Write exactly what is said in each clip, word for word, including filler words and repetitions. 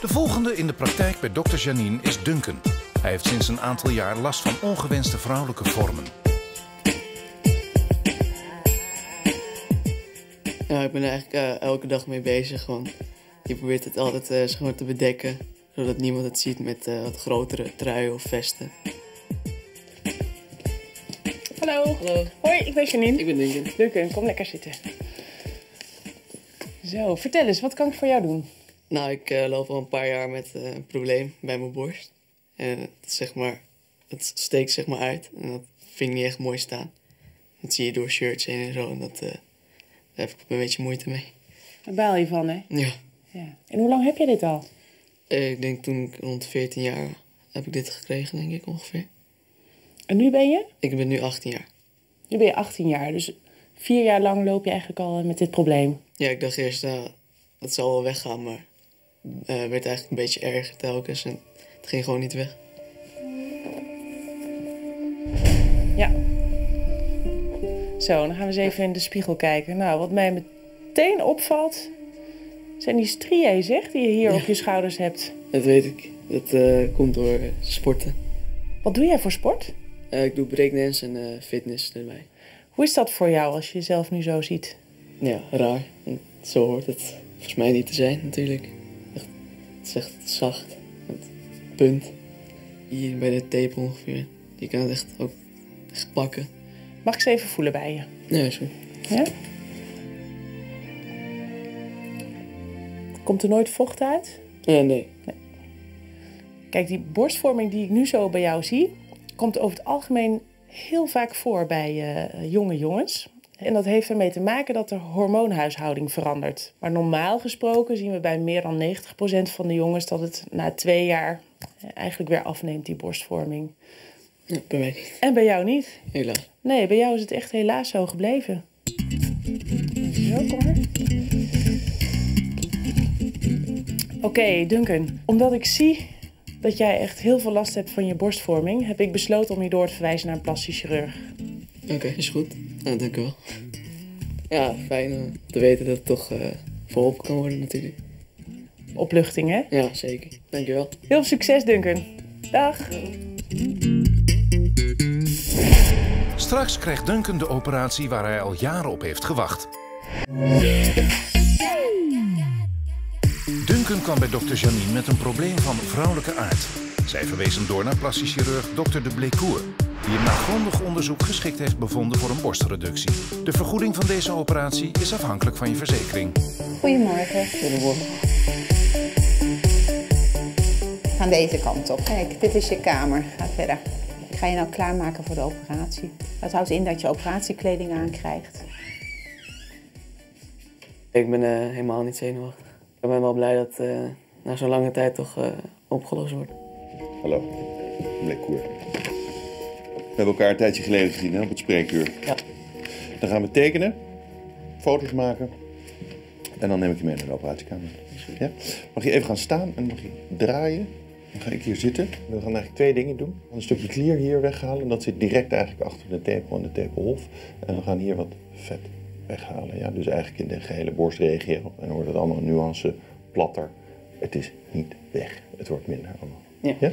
De volgende in de praktijk bij dokter Janine is Duncan. Hij heeft sinds een aantal jaar last van ongewenste vrouwelijke vormen. Nou, ik ben er eigenlijk uh, elke dag mee bezig. Gewoon. Je probeert het altijd uh, schoon te bedekken, zodat niemand het ziet met uh, wat grotere truien of vesten. Hallo. Hallo. Hoi, ik ben Janine. Ik ben Duncan. Duncan, kom lekker zitten. Zo, vertel eens, wat kan ik voor jou doen? Nou, ik uh, loop al een paar jaar met uh, een probleem bij mijn borst. En het, zeg maar, het steekt zeg maar uit en dat vind ik niet echt mooi staan. Dat zie je door shirts heen en zo en dat, uh, daar heb ik een beetje moeite mee. Daar baal je van, hè? Ja. Ja. En hoe lang heb je dit al? Uh, ik denk toen ik rond veertien jaar heb ik dit gekregen, denk ik ongeveer. En nu ben je? Ik ben nu achttien jaar. Nu ben je achttien jaar, dus vier jaar lang loop je eigenlijk al met dit probleem. Ja, ik dacht eerst, nou, dat zal wel weggaan, maar het uh, werd eigenlijk een beetje erger telkens en het ging gewoon niet weg. Ja. Zo, dan gaan we eens even in de spiegel kijken. Nou, wat mij meteen opvalt, zijn die striën, zeg, die je hier ja. op je schouders hebt. Dat weet ik. Dat uh, komt door sporten. Wat doe jij voor sport? Uh, ik doe breakdance en uh, fitness erbij. Hoe is dat voor jou als je jezelf nu zo ziet? Ja, raar. En zo hoort het volgens mij niet te zijn natuurlijk. Echt, het is echt zacht. Het punt. Hier bij de tepel ongeveer. Je kan het echt ook echt pakken. Mag ik ze even voelen bij je? Ja, is goed. Ja? Komt er nooit vocht uit? Ja, nee. nee. Kijk, die borstvorming die ik nu zo bij jou zie, komt over het algemeen heel vaak voor bij uh, jonge jongens. En dat heeft ermee te maken dat de hormoonhuishouding verandert. Maar normaal gesproken zien we bij meer dan negentig procent van de jongens dat het na twee jaar eigenlijk weer afneemt, die borstvorming. Ja, bij mij niet. En bij jou niet? Helaas. Nee, bij jou is het echt helaas zo gebleven. Zo, kom maar. Oké, okay, Duncan. Omdat ik zie dat jij echt heel veel last hebt van je borstvorming, heb ik besloten om je door te verwijzen naar een plastisch chirurg. Oké, okay, is goed. Nou, dank u wel. Ja, fijn om te weten dat het toch uh, verholpen kan worden natuurlijk. Opluchting, hè? Ja, zeker. Dank u wel. Heel veel succes, Duncan. Dag. Straks krijgt Duncan de operatie waar hij al jaren op heeft gewacht. Duncan kwam bij dokter Janine met een probleem van vrouwelijke aard. Zij verwees hem door naar plastisch chirurg dokter de Blecourt, die hem na grondig onderzoek geschikt heeft bevonden voor een borstreductie. De vergoeding van deze operatie is afhankelijk van je verzekering. Goedemorgen. Goedemorgen. We gaan deze kant op. Kijk, dit is je kamer. Ga verder. Ik ga je nou klaarmaken voor de operatie. Dat houdt in dat je operatiekleding aankrijgt. Ik ben uh, helemaal niet zenuwachtig. Ik ben wel blij dat uh, na zo'n lange tijd toch uh, opgelost wordt. Hallo, Blecourt. We hebben elkaar een tijdje geleden gezien, hè, op het spreekuur. Ja. Dan gaan we tekenen, foto's maken en dan neem ik je mee naar de operatiekamer. Ja? Mag je even gaan staan en mag je draaien. Dan ga ik hier zitten. We gaan eigenlijk twee dingen doen. We gaan een stukje klier hier weghalen. Dat zit direct eigenlijk achter de tepel en de tepelhof. En we gaan hier wat vet weghalen. Ja? Dus eigenlijk in de gehele borstregio. En dan wordt het allemaal een nuance, platter. Het is niet weg. Het wordt minder allemaal. Ja. Ja?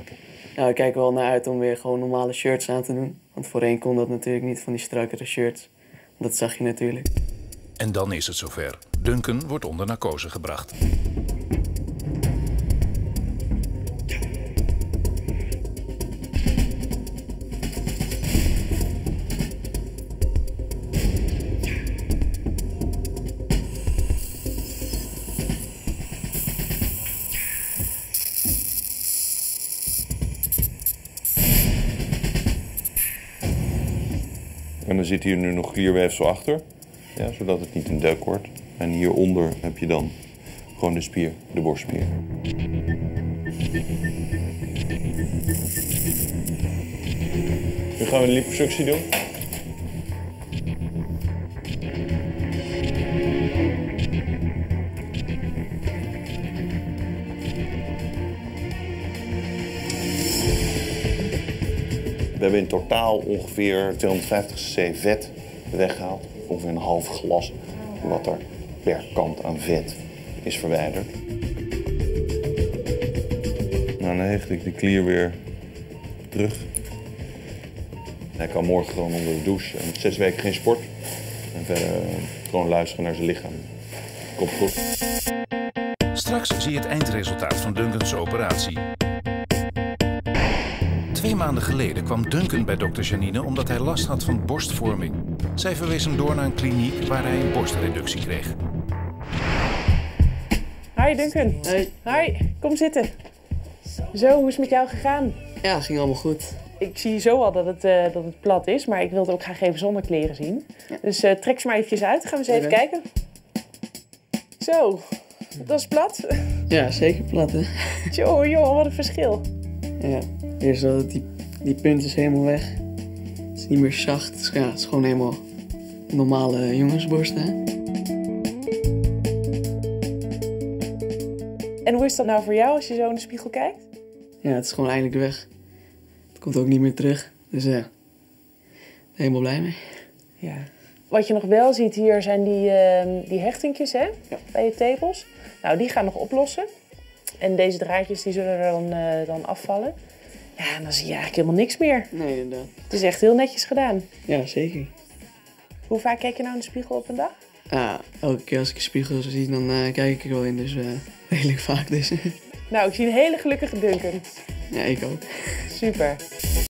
Okay. Nou, ik kijk wel naar uit om weer gewoon normale shirts aan te doen. Want voorheen kon dat natuurlijk niet, van die strakkere shirts. Dat zag je natuurlijk. En dan is het zover. Duncan wordt onder narcose gebracht. En er zit hier nu nog klierweefsel achter, ja, zodat het niet een deuk wordt. En hieronder heb je dan gewoon de spier, de borstspier. Nu gaan we de liposuctie doen. We hebben in totaal ongeveer tweehonderdvijftig cc vet weggehaald. Ongeveer een half glas wat er per kant aan vet is verwijderd. Dan hecht ik de klier weer terug. Hij kan morgen gewoon onder de douche. En zes weken geen sport. En verder gewoon luisteren naar zijn lichaam. Komt goed. Straks zie je het eindresultaat van Duncan's operatie. Twee maanden geleden kwam Duncan bij dokter Janine omdat hij last had van borstvorming. Zij verwees hem door naar een kliniek waar hij een borstreductie kreeg. Hi Duncan. Hoi. Hi, kom zitten. Zo, hoe is het met jou gegaan? Ja, ging allemaal goed. Ik zie zo al dat het, uh, dat het plat is, maar ik wilde ook graag even zonder kleren zien. Ja. Dus uh, trek ze maar eventjes uit, gaan we eens even kijken. Zo, dat is plat. Ja, zeker plat hè. Joh, joh, wat een verschil. Ja, eerst dat het die, die punt is helemaal weg. Het is niet meer zacht, dus ja, het is gewoon helemaal normale jongensborst hè. En hoe is dat nou voor jou als je zo in de spiegel kijkt? Ja, het is gewoon eindelijk weg. Het komt ook niet meer terug. Dus ja, uh, helemaal blij mee. Ja. Wat je nog wel ziet hier zijn die, uh, die hechtingjes hè? Ja. Bij je tepels. Nou, die gaan nog oplossen. En deze draadjes die zullen er dan, uh, dan afvallen. Ja, en dan zie je eigenlijk helemaal niks meer. Nee, inderdaad. Het is echt heel netjes gedaan. Ja, zeker. Hoe vaak kijk je nou in de spiegel op een dag? Ah, elke keer als ik een spiegel zie, dan uh, kijk ik er wel in. Dus uh, redelijk vaak dus. Nou, ik zie een hele gelukkige Duncan. Ja, ik ook. Super.